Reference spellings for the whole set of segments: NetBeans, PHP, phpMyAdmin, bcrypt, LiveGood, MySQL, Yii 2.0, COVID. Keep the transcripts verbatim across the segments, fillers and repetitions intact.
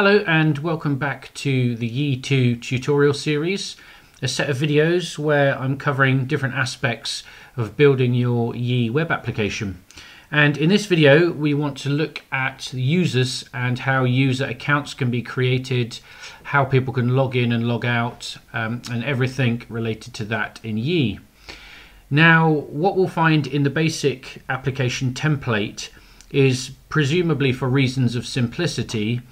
Hello and welcome back to the Yii two tutorial series, a set of videos where I'm covering different aspects of building your Yii web application. And in this video we want to look at users and how user accounts can be created, how people can log in and log out, um, and everything related to that in Yii. Now what we'll find in the basic application template is, presumably for reasons of simplicity,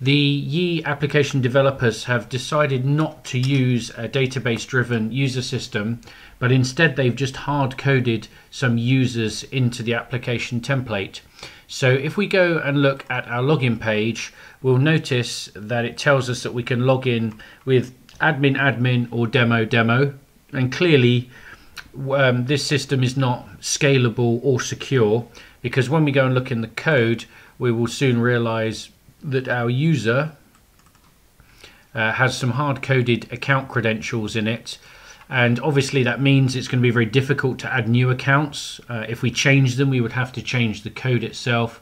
the Yii application developers have decided not to use a database-driven user system, but instead they've just hard-coded some users into the application template. So if we go and look at our login page, we'll notice that it tells us that we can log in with admin admin or demo demo, and clearly um, this system is not scalable or secure, because when we go and look in the code we will soon realize that our user uh, has some hard-coded account credentials in it, and obviously that means it's going to be very difficult to add new accounts. Uh, if we change them we would have to change the code itself,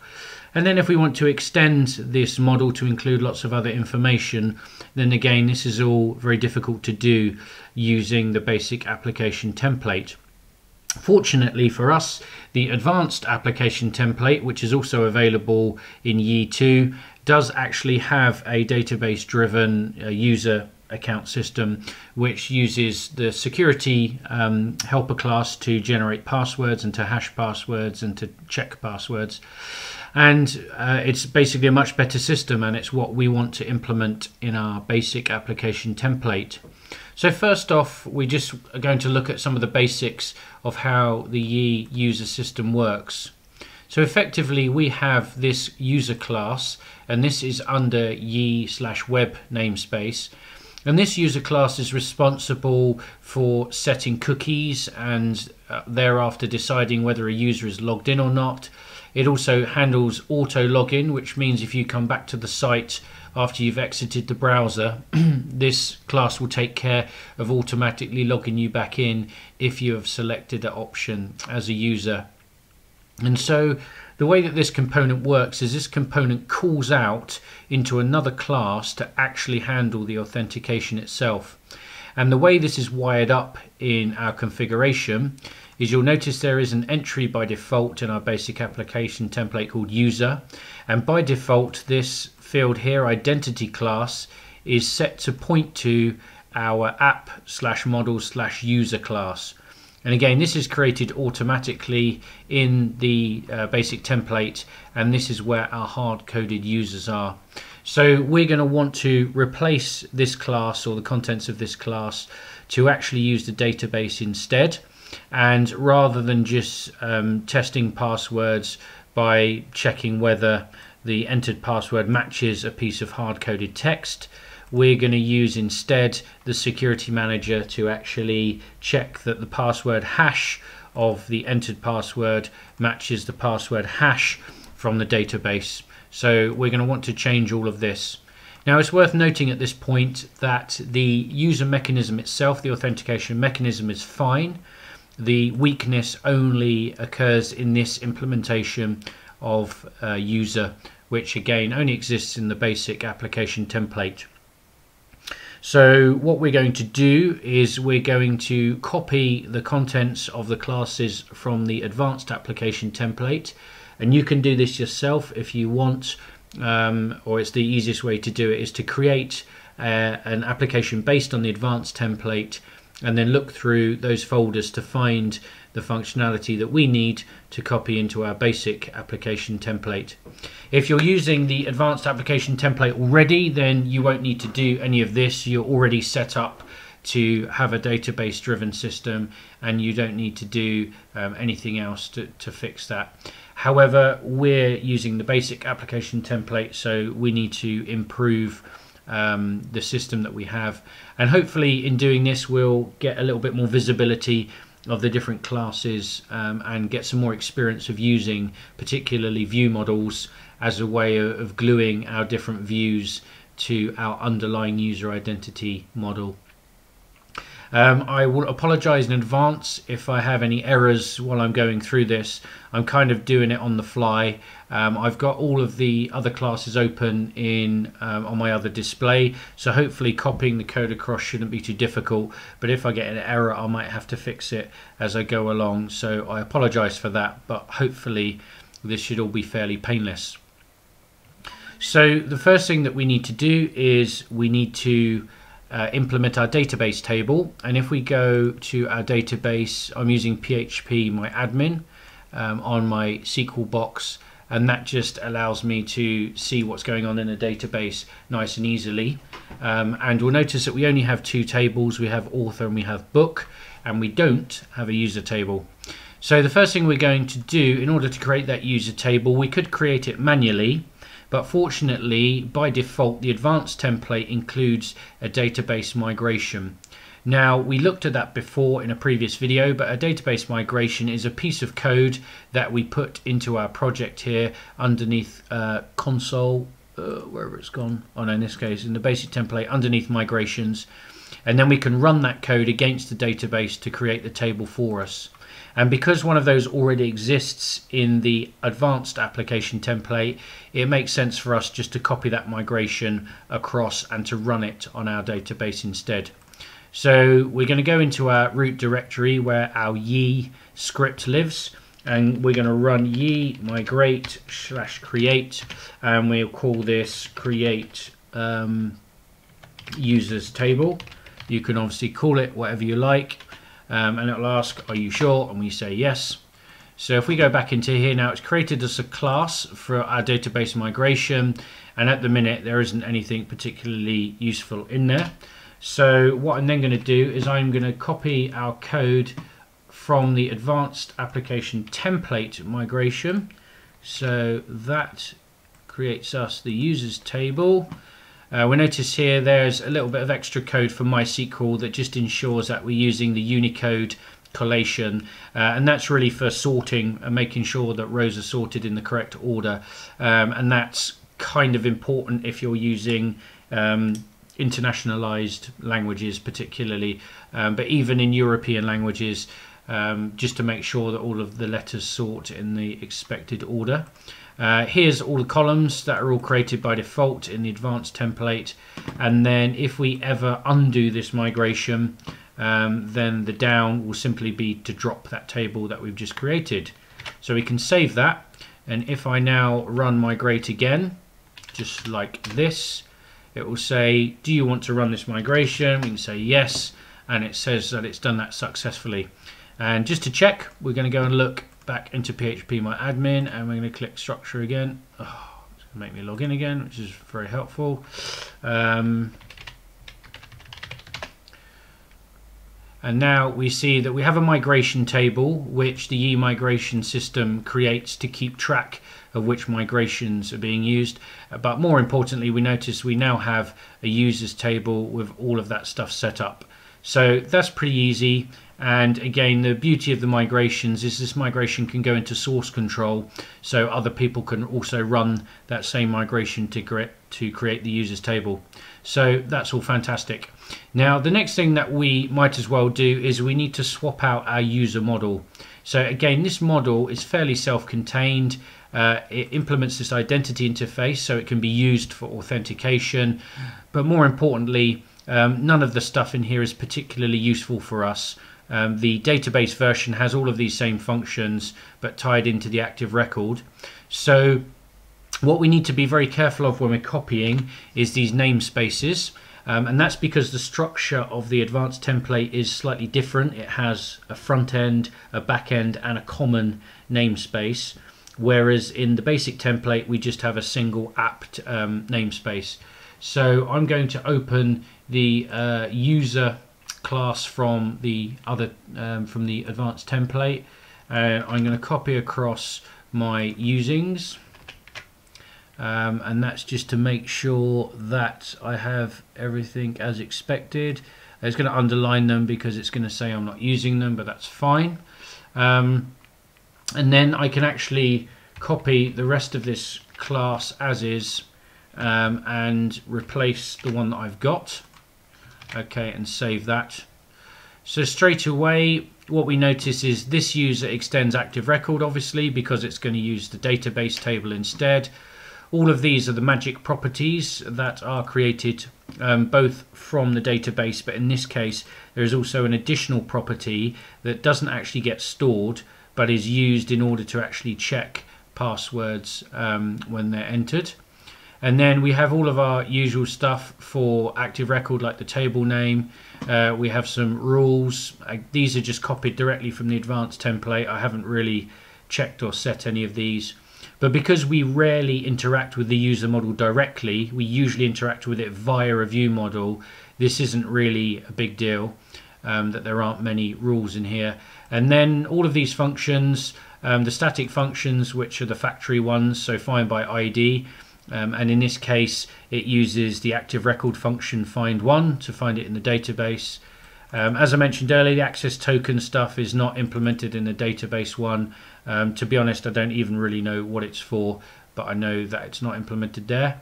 and then if we want to extend this model to include lots of other information, then again this is all very difficult to do using the basic application template. Fortunately for us, the advanced application template, which is also available in Yii two, does actually have a database driven uh, user account system, which uses the security um, helper class to generate passwords and to hash passwords and to check passwords, and uh, it's basically a much better system, and it's what we want to implement in our basic application template. So first off, we just are going to look at some of the basics of how the Yii user system works. So effectively we have this user class, and this is under Yii slash web namespace, and this user class is responsible for setting cookies and uh, thereafter deciding whether a user is logged in or not. It also handles auto login, which means if you come back to the site after you've exited the browser, this class will take care of automatically logging you back in if you have selected that option as a user. And so the way that this component works is this component calls out into another class to actually handle the authentication itself. And the way this is wired up in our configuration is, you'll notice there is an entry by default in our basic application template called user, and by default this field here, identity class, is set to point to our app slash model slash user class, and again this is created automatically in the uh, basic template, and this is where our hard-coded users are. So we're going to want to replace this class or the contents of this class to actually use the database instead, and rather than just um, testing passwords by checking whether the entered password matches a piece of hard-coded text, we're going to use instead the security manager to actually check that the password hash of the entered password matches the password hash from the database. So we're going to want to change all of this. Now it's worth noting at this point that the user mechanism itself, the authentication mechanism, is fine. The weakness only occurs in this implementation of uh, user, which again only exists in the basic application template. So what we're going to do is we're going to copy the contents of the classes from the advanced application template, and you can do this yourself if you want, um, or it's the easiest way to do it is to create uh, an application based on the advanced template and then look through those folders to find the functionality that we need to copy into our basic application template. If you're using the advanced application template already, then you won't need to do any of this. You're already set up to have a database driven system, and you don't need to do um, anything else to, to fix that. However, we're using the basic application template, so we need to improve Um, the system that we have, and hopefully in doing this we'll get a little bit more visibility of the different classes um, and get some more experience of using particularly view models as a way of gluing our different views to our underlying user identity model. Um, I will apologize in advance if I have any errors while I'm going through this. I'm kind of doing it on the fly. Um, I've got all of the other classes open in um, on my other display, so hopefully copying the code across shouldn't be too difficult, but if I get an error I might have to fix it as I go along, so I apologize for that, but hopefully this should all be fairly painless. So the first thing that we need to do is we need to Uh, implement our database table, and if we go to our database, I'm using phpMyAdmin um, on my S Q L box, and that just allows me to see what's going on in a database nice and easily. Um, and we'll notice that we only have two tables. We have author and we have book, and we don't have a user table. So the first thing we're going to do in order to create that user table, we could create it manually, but fortunately, by default, the advanced template includes a database migration. Now, we looked at that before in a previous video, but a database migration is a piece of code that we put into our project here underneath uh, console, uh, wherever it's gone, oh no, in this case, in the basic template, underneath migrations, and then we can run that code against the database to create the table for us. And because one of those already exists in the advanced application template, it makes sense for us just to copy that migration across and to run it on our database instead. So we're going to go into our root directory where our Yii script lives, and we're going to run Yii migrate slash create, and we'll call this create um, users table. You can obviously call it whatever you like. Um, and it'll ask, are you sure? And we say yes. So if we go back into here now, it's created us a class for our database migration, and at the minute there isn't anything particularly useful in there. So what I'm then going to do is I'm going to copy our code from the advanced application template migration, so that creates us the users table. Uh, we notice here there's a little bit of extra code for MySQL that just ensures that we're using the Unicode collation, uh, and that's really for sorting and making sure that rows are sorted in the correct order, um, and that's kind of important if you're using um, internationalized languages particularly, um, but even in European languages, um, just to make sure that all of the letters sort in the expected order. Uh, here's all the columns that are all created by default in the advanced template, and then if we ever undo this migration, um, then the down will simply be to drop that table that we've just created. So we can save that, and if I now run migrate again, just like this, it will say, do you want to run this migration? We can say yes, and it says that it's done that successfully. And just to check, we're going to go and look back into phpMyAdmin, and we're going to click structure again. Oh, it's going to make me log in again, which is very helpful. Um, and now we see that we have a migration table which the Yii migration system creates to keep track of which migrations are being used. But more importantly, we notice we now have a users table with all of that stuff set up. So that's pretty easy. And again, the beauty of the migrations is this migration can go into source control, so other people can also run that same migration to create, to create the users table. So that's all fantastic. Now, the next thing that we might as well do is we need to swap out our user model. So again, this model is fairly self-contained. Uh, it implements this identity interface, so it can be used for authentication. But more importantly, um, none of the stuff in here is particularly useful for us. Um, the database version has all of these same functions but tied into the active record. So what we need to be very careful of when we're copying is these namespaces, um, and that's because the structure of the advanced template is slightly different. It has a front end, a back end, and a common namespace, whereas in the basic template we just have a single apt um, namespace. So I'm going to open the uh, user class from the other um, from the advanced template, and uh, I'm going to copy across my usings, um, and that's just to make sure that I have everything as expected. It's going to underline them because it's going to say I'm not using them, but that's fine. Um, and then I can actually copy the rest of this class as is, um, and replace the one that I've got. Okay, and save that. So straight away, what we notice is this user extends active record, obviously, because it's going to use the database table instead. All of these are the magic properties that are created um, both from the database, but in this case, there is also an additional property that doesn't actually get stored, but is used in order to actually check passwords um, when they're entered. And then we have all of our usual stuff for active record, like the table name. Uh, we have some rules. I, these are just copied directly from the advanced template. I haven't really checked or set any of these. But because we rarely interact with the user model directly, we usually interact with it via a view model. This isn't really a big deal um, that there aren't many rules in here. And then all of these functions, um, the static functions, which are the factory ones, so find by I D. Um, and in this case, it uses the active record function find one to find it in the database. Um, as I mentioned earlier, the access token stuff is not implemented in the database one. Um, to be honest, I don't even really know what it's for, but I know that it's not implemented there.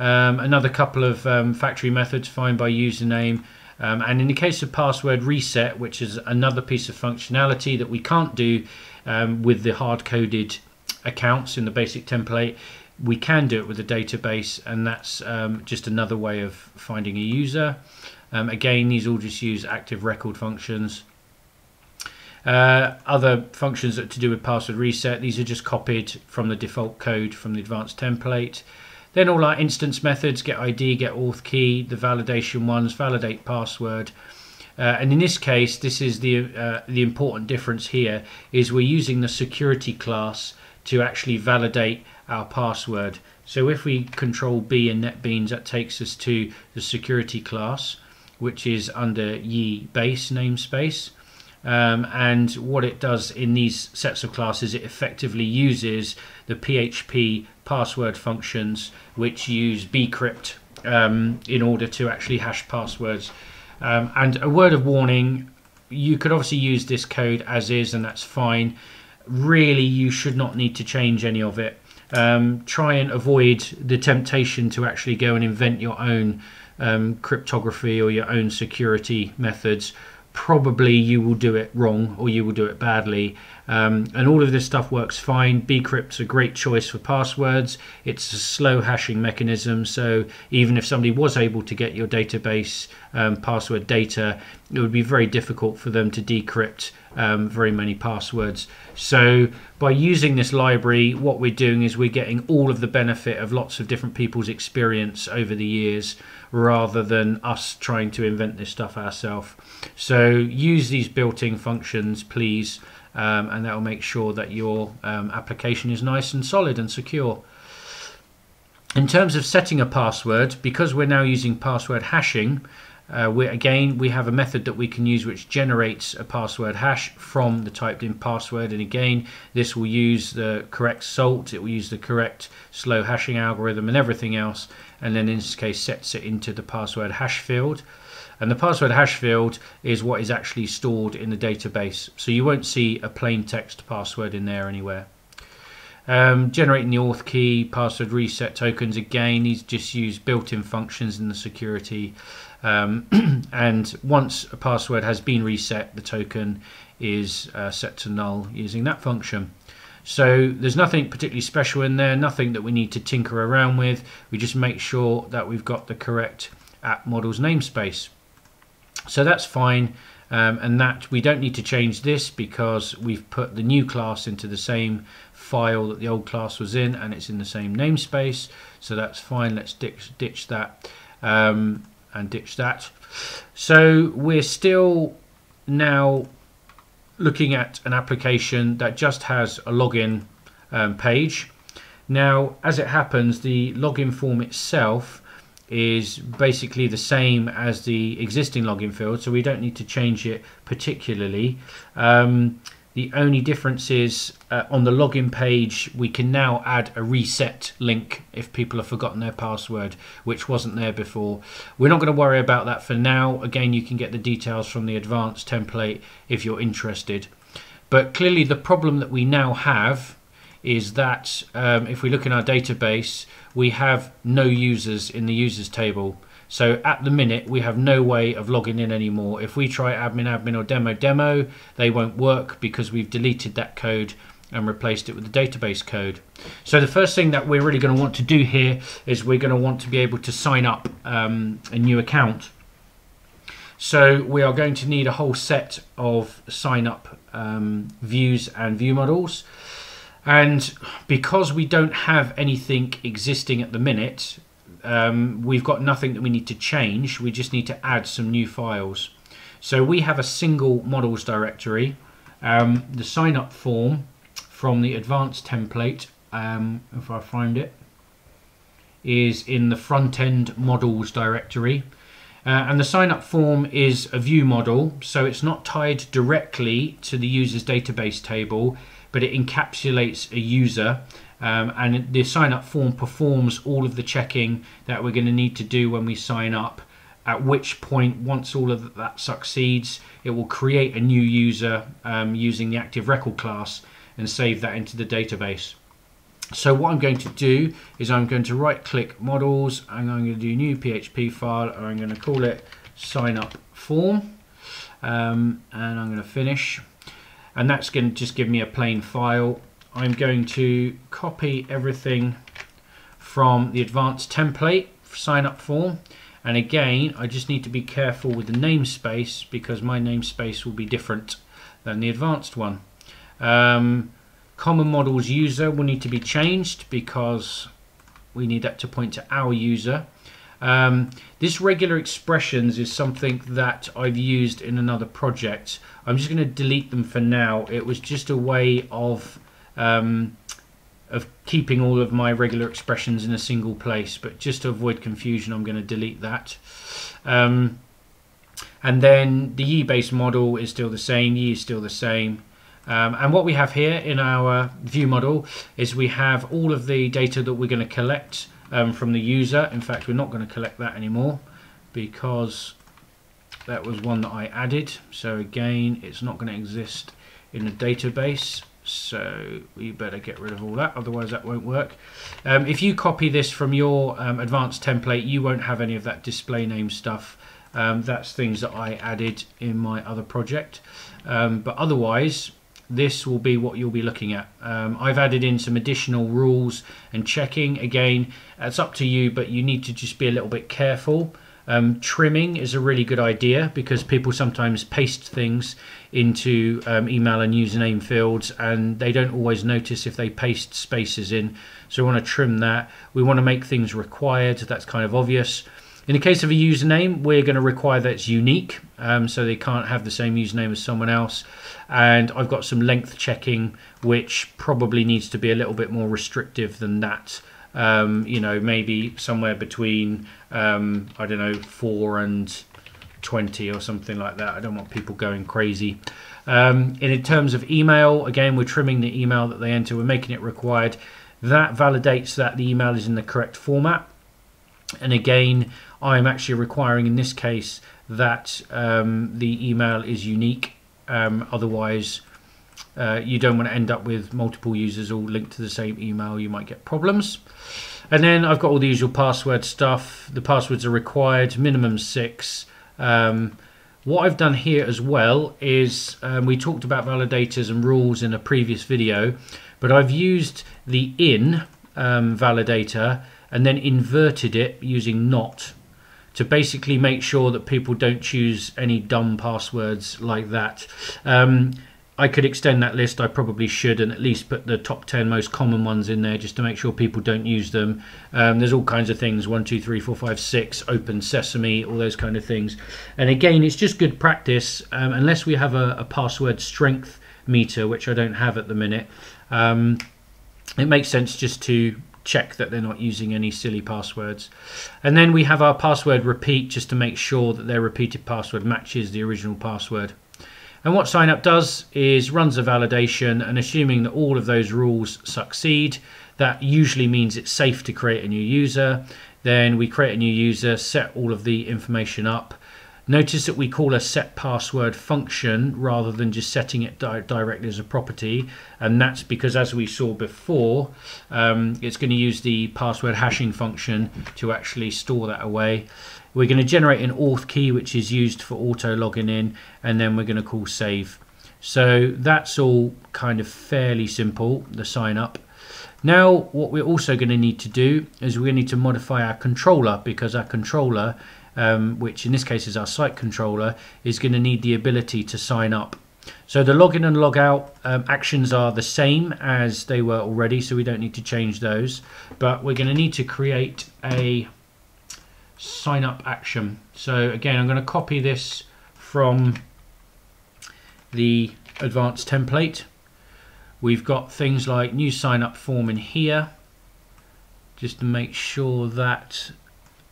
Um, another couple of um, factory methods, find by username. Um, and in the case of password reset, which is another piece of functionality that we can't do um, with the hard-coded accounts in the basic template, we can do it with a database, and that's um, just another way of finding a user. Um, again, these all just use active record functions. Uh, other functions that to do with password reset, these are just copied from the default code from the advanced template. Then all our instance methods, get I D, get auth key, the validation ones, validate password. Uh, and in this case, this is the, uh, the important difference here, is we're using the security class to actually validate our password. So if we control B in NetBeans, that takes us to the security class, which is under Yii base namespace. Um, and what it does in these sets of classes, it effectively uses the P H P password functions, which use bcrypt um, in order to actually hash passwords. Um, and a word of warning, you could obviously use this code as is, and that's fine. Really, you should not need to change any of it. Um, try and avoid the temptation to actually go and invent your own um, cryptography or your own security methods. Probably you will do it wrong, or you will do it badly. Um, and all of this stuff works fine. Bcrypt's a great choice for passwords. It's a slow hashing mechanism, so even if somebody was able to get your database um, password data, it would be very difficult for them to decrypt um, very many passwords. So by using this library, what we're doing is we're getting all of the benefit of lots of different people's experience over the years, rather than us trying to invent this stuff ourselves. So use these built-in functions, please, um, and that will make sure that your um, application is nice and solid and secure. In terms of setting a password, because we're now using password hashing, uh, we again we have a method that we can use which generates a password hash from the typed-in password. And again, this will use the correct salt, it will use the correct slow hashing algorithm and everything else, and then in this case sets it into the password hash field. And the password hash field is what is actually stored in the database, so you won't see a plain text password in there anywhere. Um, generating the auth key, password reset tokens, again, these just use built-in functions in the security. Um, and once a password has been reset, the token is uh, set to null using that function. So there's nothing particularly special in there, nothing that we need to tinker around with. We just make sure that we've got the correct app model's namespace. So that's fine, um, and that we don't need to change this because we've put the new class into the same file that the old class was in, and it's in the same namespace, so that's fine. Let's ditch, ditch that um, and ditch that. So we're still now looking at an application that just has a login um, page. Now, as it happens, the login form itself is basically the same as the existing login field, so we don't need to change it particularly. Um, the only difference is uh, on the login page we can now add a reset link if people have forgotten their password, which wasn't there before. We're not going to worry about that for now. Again, you can get the details from the advanced template if you're interested. But clearly the problem that we now have is that um, if we look in our database, we have no users in the users table. So at the minute, we have no way of logging in anymore. If we try admin admin or demo demo, they won't work because we've deleted that code and replaced it with the database code. So the first thing that we're really going to want to do here is we're going to want to be able to sign up um, a new account. So we are going to need a whole set of sign up um, views and view models. And because we don't have anything existing at the minute, um, we've got nothing that we need to change. We just need to add some new files. So we have a single models directory, um, the sign up form from the advanced template, um, if I find it, is in the front end models directory. Uh, and the sign up form is a view model, so it's not tied directly to the user's database table, but it encapsulates a user, um, and the sign up form performs all of the checking that we're going to need to do when we sign up, at which point, once all of that succeeds, it will create a new user um, using the active record class and save that into the database. So what I'm going to do is I'm going to right click models and I'm going to do new P H P file and I'm going to call it sign up form, um, and I'm going to finish, and that's going to just give me a plain file. I'm going to copy everything from the advanced template sign up form, and again I just need to be careful with the namespace because my namespace will be different than the advanced one. Um, Common models user will need to be changed because we need that to point to our user. Um, this regular expressions is something that I've used in another project. I'm just going to delete them for now. It was just a way of um, of keeping all of my regular expressions in a single place, but just to avoid confusion I'm going to delete that. Um, and then the Yii based model is still the same, Yii is still the same. Um, and what we have here in our view model is we have all of the data that we're going to collect um, from the user. In fact, we're not going to collect that anymore because that was one that I added. So again, it's not going to exist in the database. So we better get rid of all that, otherwise that won't work. Um, if you copy this from your um, advanced template, you won't have any of that display name stuff. Um, that's things that I added in my other project. Um, but otherwise, this will be what you'll be looking at. Um, I've added in some additional rules and checking. Again, it's up to you, but you need to just be a little bit careful. Um, trimming is a really good idea because people sometimes paste things into um, email and username fields and they don't always notice if they paste spaces in. So we want to trim that. We want to make things required. That's kind of obvious. In the case of a username, we're going to require that it's unique, um, so they can't have the same username as someone else. And I've got some length checking, which probably needs to be a little bit more restrictive than that. Um, you know, maybe somewhere between, um, I don't know, four and twenty or something like that. I don't want people going crazy. Um, and in terms of email, again, we're trimming the email that they enter. We're making it required. That validates that the email is in the correct format. And again, I'm actually requiring in this case that um, the email is unique, um, otherwise uh, you don't want to end up with multiple users all linked to the same email, you might get problems. And then I've got all the usual password stuff, the passwords are required, minimum six. Um, what I've done here as well is um, we talked about validators and rules in a previous video, but I've used the in um, validator and then inverted it using not to basically make sure that people don't choose any dumb passwords like that. Um, I could extend that list, I probably should, and at least put the top ten most common ones in there just to make sure people don't use them. Um, there's all kinds of things, one, two, three, four, five, six, open sesame, all those kind of things. And again, it's just good practice, um, unless we have a, a password strength meter, which I don't have at the minute. Um, it makes sense just to check that they're not using any silly passwords. And then we have our password repeat just to make sure that their repeated password matches the original password. And what sign up does is runs a validation, and assuming that all of those rules succeed, that usually means it's safe to create a new user. Then we create a new user, set all of the information up. Notice that we call a set password function rather than just setting it di directly as a property, and that's because, as we saw before, um, it's going to use the password hashing function to actually store that away. We're going to generate an auth key, which is used for auto logging in, and then we're going to call save. So that's all kind of fairly simple, the sign up. Now what we're also going to need to do is we need to modify our controller, because our controller, um, which in this case is our site controller, is going to need the ability to sign up. So the login and log out um, actions are the same as they were already, so we don't need to change those, but we're going to need to create a sign up action. So again, I'm going to copy this from the advanced template. We've got things like new sign up form in here, just to make sure that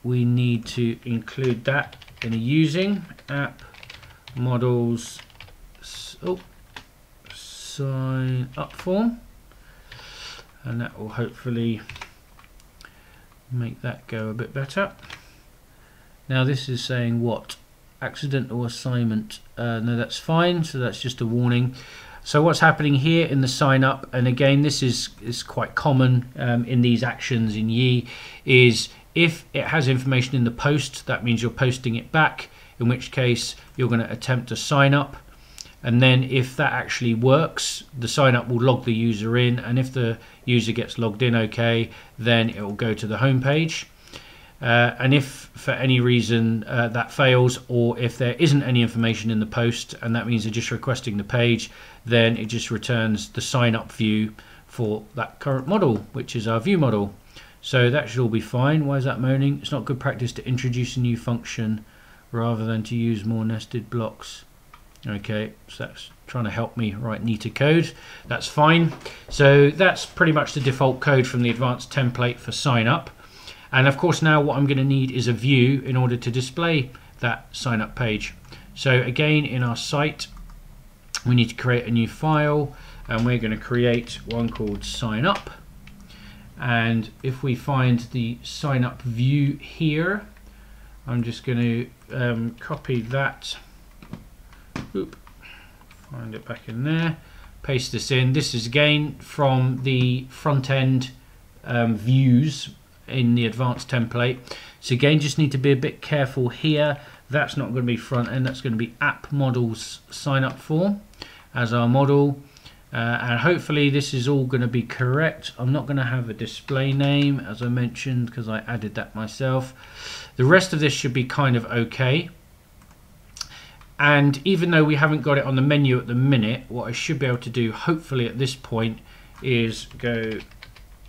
we need to include that in a using app models oh, sign up form, and that will hopefully make that go a bit better. Now this is saying what? Accidental assignment. Uh, no, that's fine. So that's just a warning. So what's happening here in the sign up, and again this is, is quite common um, in these actions in Yii, is if it has information in the post, that means you're posting it back, in which case you're going to attempt to sign up. And then if that actually works, the sign up will log the user in, and if the user gets logged in okay, then it will go to the home page. Uh, and if for any reason uh, that fails, or if there isn't any information in the post and that means they're just requesting the page, then it just returns the sign up view for that current model, which is our view model. So that should all be fine. Why is that moaning? It's not good practice to introduce a new function rather than to use more nested blocks. Okay, so that's trying to help me write neater code. That's fine. So that's pretty much the default code from the advanced template for sign up. And of course now what I'm going to need is a view in order to display that sign up page. So again, in our site we need to create a new file, and we're going to create one called sign up. And if we find the sign up view here, I'm just going to um, copy that, oop, find it back in there, paste this in. This is again from the front end um, views in the advanced template. So again, just need to be a bit careful here. That's not going to be front end, that's going to be app models sign up form as our model, uh, and hopefully this is all going to be correct. I'm not going to have a display name, as I mentioned, because I added that myself. The rest of this should be kind of okay, and even though we haven't got it on the menu at the minute, what I should be able to do hopefully at this point is go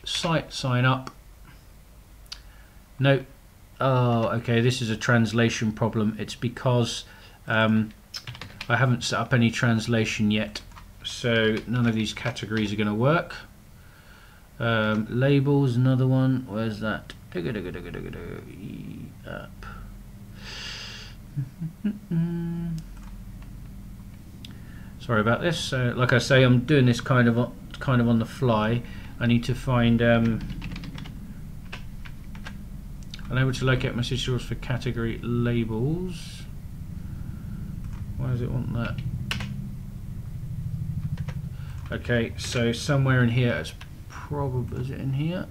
site sign up. No, oh, okay, this is a translation problem. It's because um, I haven't set up any translation yet, so none of these categories are going to work. Um, labels, another one. Where's that? App. Sorry about this. So, like I say, I'm doing this kind of kind of on the fly. I need to find. Um, Unable to locate message source for category labels. Why does it want that? Okay, so somewhere in here, it's probably, is it in here?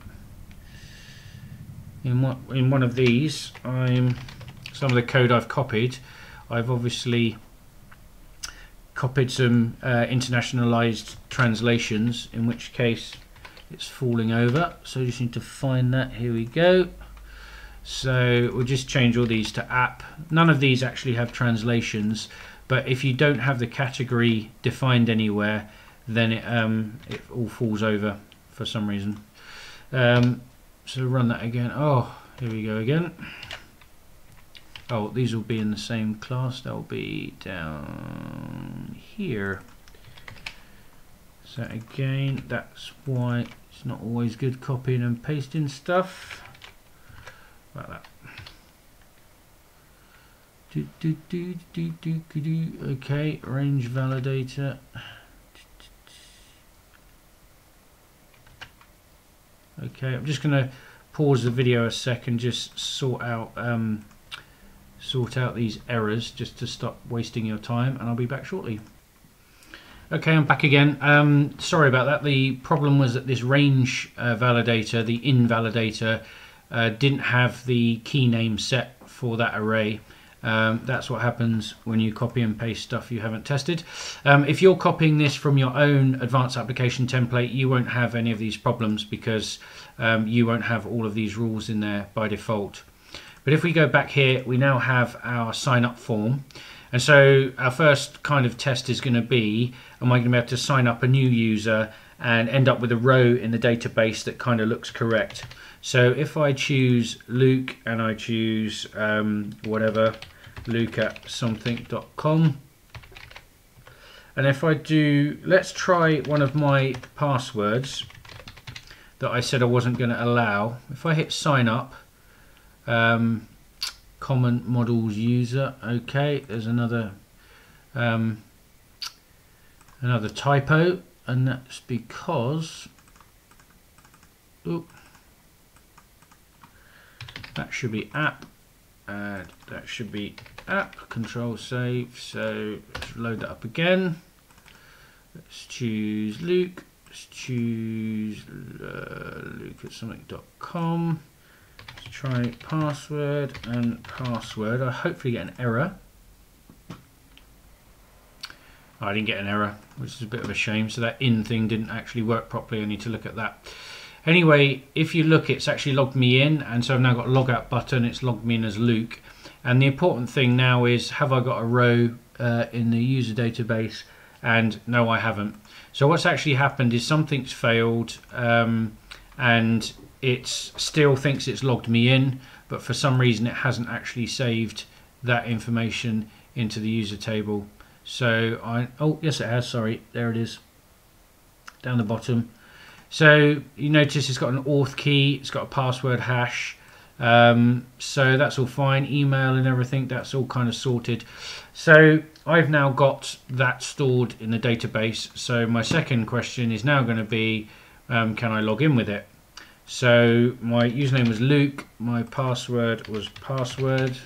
In what? In one of these, I'm some of the code I've copied. I've obviously copied some uh, internationalized translations, in which case it's falling over. So you just need to find that. Here we go. So we'll just change all these to app. None of these actually have translations, but if you don't have the category defined anywhere, then it, um, it all falls over for some reason. Um, so run that again. Oh, here we go again. Oh, these will be in the same class. They'll be down here. So again, that's why it's not always good copying and pasting stuff. Like that. Do, do, do, do, do, do, do. Okay, range validator. Okay, I'm just going to pause the video a second, just sort out um, sort out these errors just to stop wasting your time, and I'll be back shortly. Okay, I'm back again. Um, sorry about that. The problem was that this range uh, validator, the invalidator, uh, didn't have the key name set for that array. Um, that's what happens when you copy and paste stuff you haven't tested. Um, if you're copying this from your own advanced application template, you won't have any of these problems because um, you won't have all of these rules in there by default. But if we go back here, we now have our sign up form. And so our first kind of test is going to be, am I going to be able to sign up a new user and end up with a row in the database that kind of looks correct? So if I choose Luke and I choose um, whatever, Luke at something dot com, and if I do, let's try one of my passwords that I said I wasn't going to allow. If I hit sign up, um, common models user, okay, there's another um, another typo, and that's because ooh, that should be app and that should be app. Control save, so let's load that up again. Let's choose Luke, let's choose uh, Luke at something dot com. Let's try password and password. I hopefully get an error. I didn't get an error, which is a bit of a shame. So that in thing didn't actually work properly. I need to look at that. Anyway, if you look, it's actually logged me in, and so I've now got a log out button. It's logged me in as Luke. And the important thing now is, have I got a row uh, in the user database? And no, I haven't. So what's actually happened is something's failed, um, and it still thinks it's logged me in, but for some reason it hasn't actually saved that information into the user table. So I, oh yes it has, sorry, there it is, down the bottom. So you notice it's got an auth key, it's got a password hash, um, so that's all fine, email and everything, that's all kind of sorted. So I've now got that stored in the database, so my second question is now going to be, um, can I log in with it? So my username was Luke, my password was password,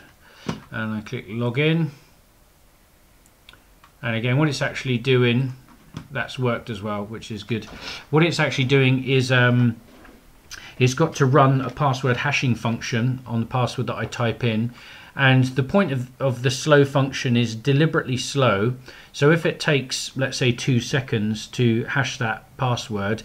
and I click login. And again, what it's actually doing, that's worked as well, which is good. What it's actually doing is um, it's got to run a password hashing function on the password that I type in. And the point of, of the slow function is deliberately slow. So if it takes, let's say, two seconds to hash that password,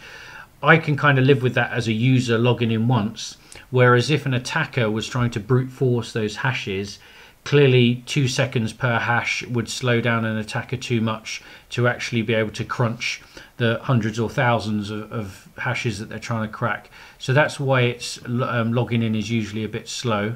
I can kind of live with that as a user logging in once. Whereas if an attacker was trying to brute force those hashes, clearly two seconds per hash would slow down an attacker too much to actually be able to crunch the hundreds or thousands of, of hashes that they're trying to crack. So that's why it's um, logging in is usually a bit slow.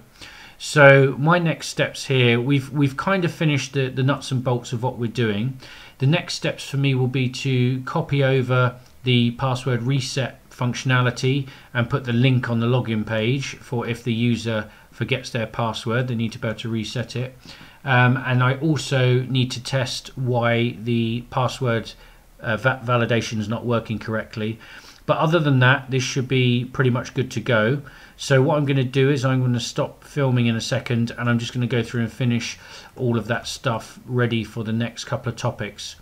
So my next steps here, we've we've kind of finished the, the nuts and bolts of what we're doing. The next steps for me will be to copy over the password reset functionality and put the link on the login page for if the user forgets their password, they need to be able to reset it. Um, and I also need to test why the password uh, va validation is not working correctly. But other than that, this should be pretty much good to go. So what I'm going to do is I'm going to stop filming in a second, and I'm just going to go through and finish all of that stuff ready for the next couple of topics.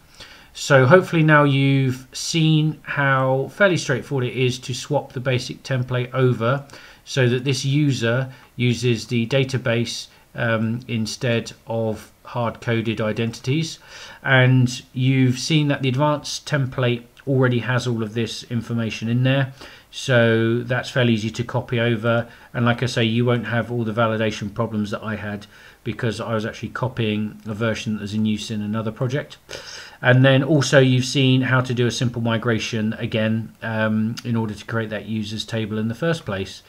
So hopefully now you've seen how fairly straightforward it is to swap the basic template over so that this user uses the database um, instead of hard-coded identities. And you've seen that the advanced template already has all of this information in there. So that's fairly easy to copy over. And like I say, you won't have all the validation problems that I had because I was actually copying a version that was in use in another project. And then also you've seen how to do a simple migration again um, in order to create that users table in the first place.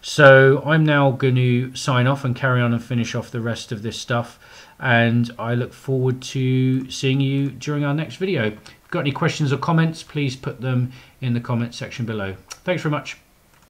So I'm now going to sign off and carry on and finish off the rest of this stuff. And I look forward to seeing you during our next video. If you've got any questions or comments, please put them in the comment section below. Thanks very much.